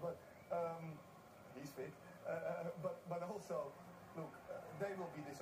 But he's fit. But also, look, they will be disappointed.